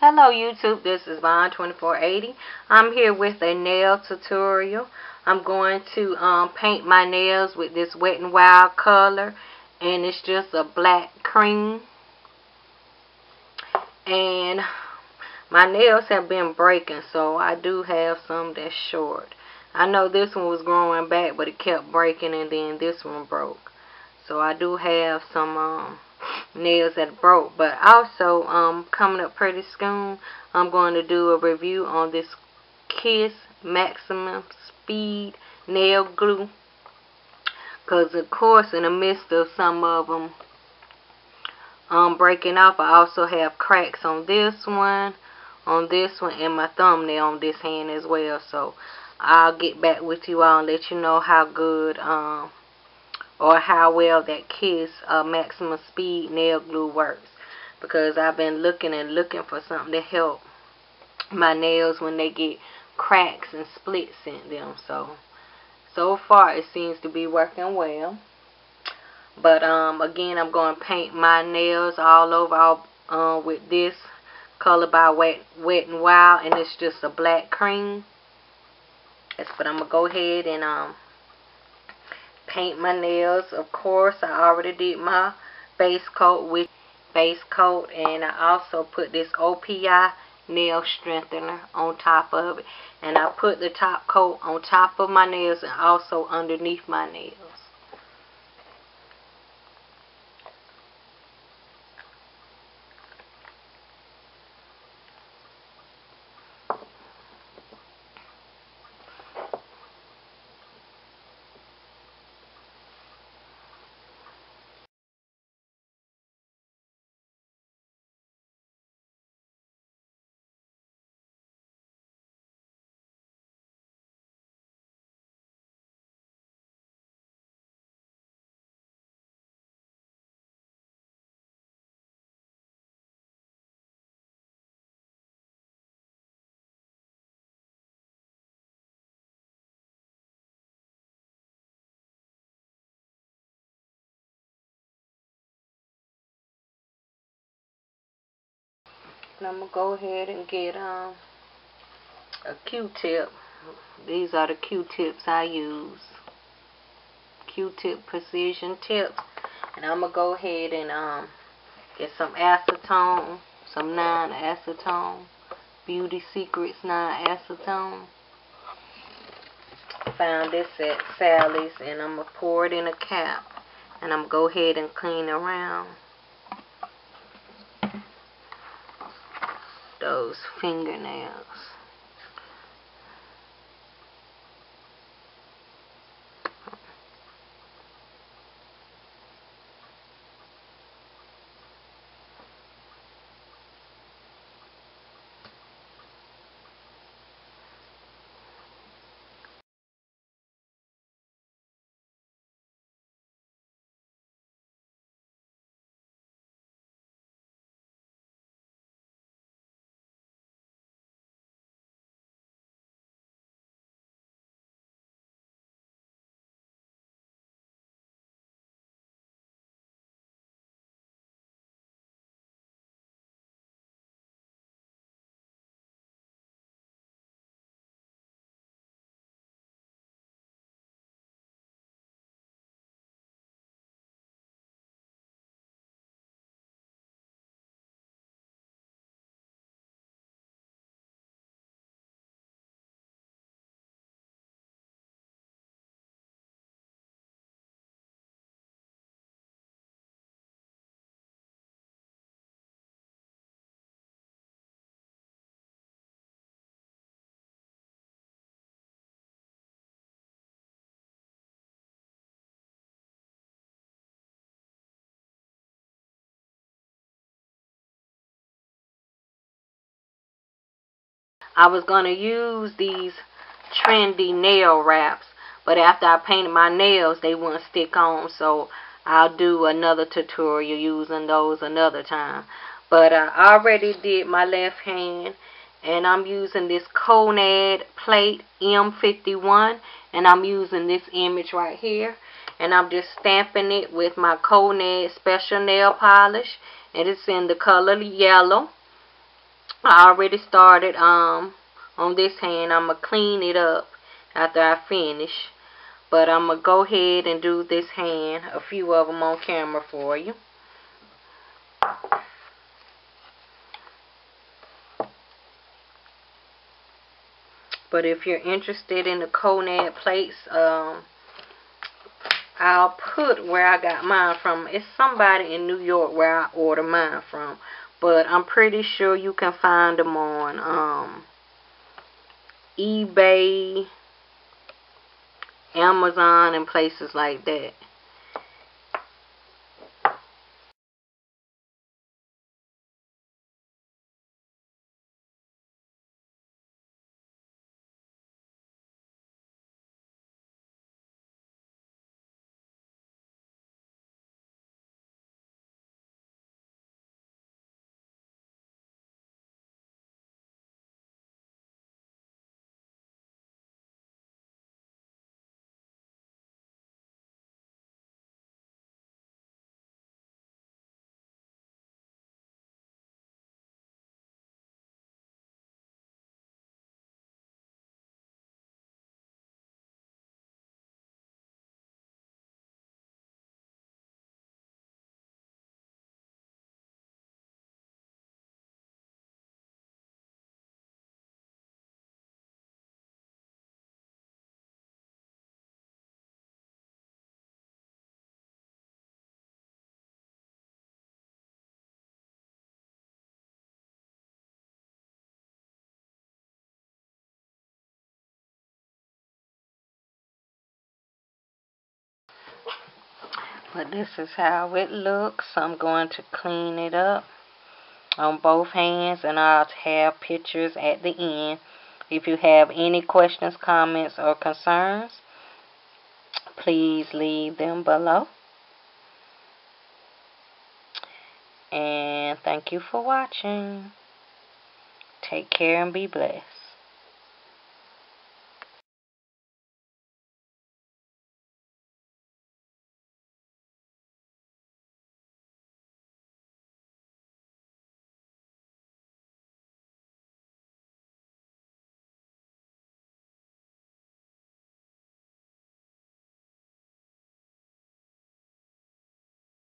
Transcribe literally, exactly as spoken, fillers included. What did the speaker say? Hello YouTube, this is Von twenty-four eighty. I'm here with a nail tutorial. I'm going to um, paint my nails with this Wet n Wild color, and it's just a black cream. And my nails have been breaking, so I do have some that's short. I know this one was growing back, but it kept breaking, and then this one broke. So I do have some um, nails that broke. But also, um, coming up pretty soon, I'm going to do a review on this Kiss Maximum Speed Nail Glue. Because, of course, in the midst of some of them um, breaking off, I also have cracks on this one, on this one, and my thumbnail on this hand as well. So I'll get back with you all and let you know how good um, or how well that Kiss uh, Maximum Speed Nail Glue works, because I've been looking and looking for something to help my nails when they get cracks and splits in them. So, so far it seems to be working well. But um, again, I'm going to paint my nails all over all, uh, with this color by Wet, Wet n Wild, and it's just a black cream. But I'm going to go ahead and um, paint my nails. Of course, I already did my base coat with base coat, and I also put this O P I nail strengthener on top of it. And I put the top coat on top of my nails and also underneath my nails. I'm going to go ahead and get um, a Q-tip. These are the Q-tips I use. Q-tip precision tips. And I'm going to go ahead and um, get some acetone, some non-acetone. Beauty Secrets non-acetone. Found this at Sally's, and I'm going to pour it in a cap. And I'm going to go ahead and clean around those fingernails. I was going to use these trendy nail wraps, but after I painted my nails, they wouldn't stick on, so I'll do another tutorial using those another time. But I already did my left hand, and I'm using this Konad Plate M fifty-one, and I'm using this image right here. and I'm just stamping it with my Konad Special Nail Polish, and it's in the color yellow. I already started um on this hand. I'm going to clean it up after I finish, but I'm going to go ahead and do this hand, a few of them on camera for you. But if you're interested in the Konad plates, um, I'll put where I got mine from. It's somebody in New York where I order mine from. But I'm pretty sure you can find them on um, eBay, Amazon, and places like that. But this is how it looks. I'm going to clean it up on both hands, and I'll have pictures at the end. If you have any questions, comments, or concerns, please leave them below. And thank you for watching. Take care and be blessed.